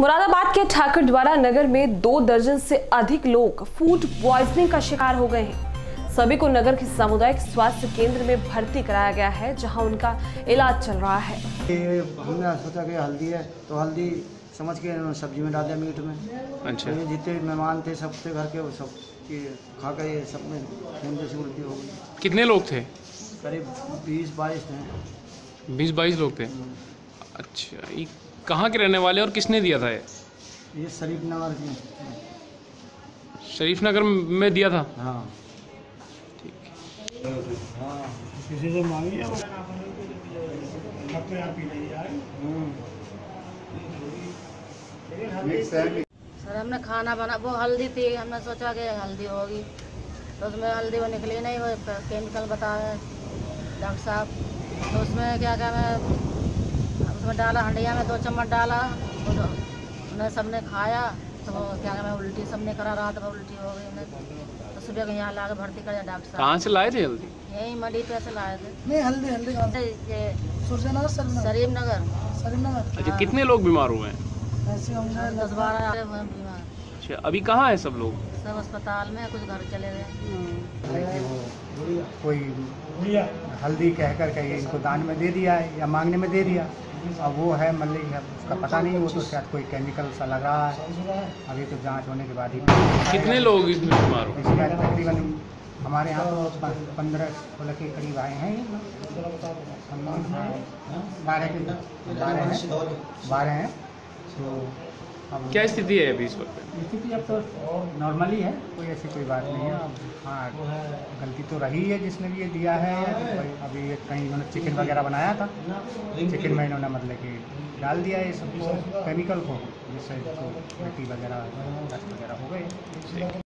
मुरादाबाद के ठाकरद्वारा नगर में 2 दर्जन से अधिक लोग फूड पॉइजनिंग का शिकार हो गए हैं। सभी को नगर के सामुदायिक स्वास्थ्य केंद्र में भर्ती कराया गया है, जहां उनका इलाज चल रहा है। हमने सोचा कि हल्दी है तो हल्दी समझ के सब्जी में डाल दिया, मीट में। अच्छा। जितने मेहमान थे सबसे घर के सब खा कर ये सब में से उल्टी हो गई। कितने लोग थे? करीब 20-22 थे। 20-22 लोग थे। अच्छा, कहाँ के रहने वाले और किसने दिया था ये? शरीफ नगर में दिया था। हाँ। ठीक है। हाँ। किसी से मांगी अपने आप ही सर, हमने खाना बना, वो हल्दी थी, हमने सोचा कि हल्दी होगी तो उसमें हल्दी वो निकली नहीं, वो केमिकल बताया डॉक्टर साहब। तो उसमें क्या क्या मैं उसमें डाला, हंडिया में 2 चम्मच डाला, उन्हें सबने खाया तो क्या मैं उल्टी सबने करा, रात में उल्टी हो गई उन्हें। तो सुबह को यहाँ ला के भर्ती कर डॉक्टर साहब। कहाँ से लाए थे हल्दी? यही मंडी पे से लाए थे। नहीं, हल्दी शरीफ नगर। अच्छा, कितने लोग बीमार हुए हैं? 10-12 बीमार। अच्छा, अभी कहाँ है सब लोग? सब अस्पताल में, कुछ घर चले गए। कोई हल्दी कहकर के इनको दान में दे दिया है या मांगने में दे दिया, अब वो है मतलब उसका पता नहीं, वो तो शायद कोई केमिकल सा लग रहा है, अभी तो जांच होने के बाद ही। कितने लोग इसमें बीमार हो? इसके तकरीबन हमारे यहाँ 15-16 के करीब आए हैं। 12 हैं। तो अब क्या स्थिति है अभी इस वक्त? स्थिति अब तो नॉर्मली है, कोई ऐसी कोई बात नहीं है। हाँ, गलती तो रही है जिसने भी ये दिया है। अभी कहीं इन्होंने चिकन वगैरह बनाया था, चिकन में इन्होंने मतलब कि डाल दिया है सब केमिकल को, जिससे तो मिट्टी वगैरह हो गए।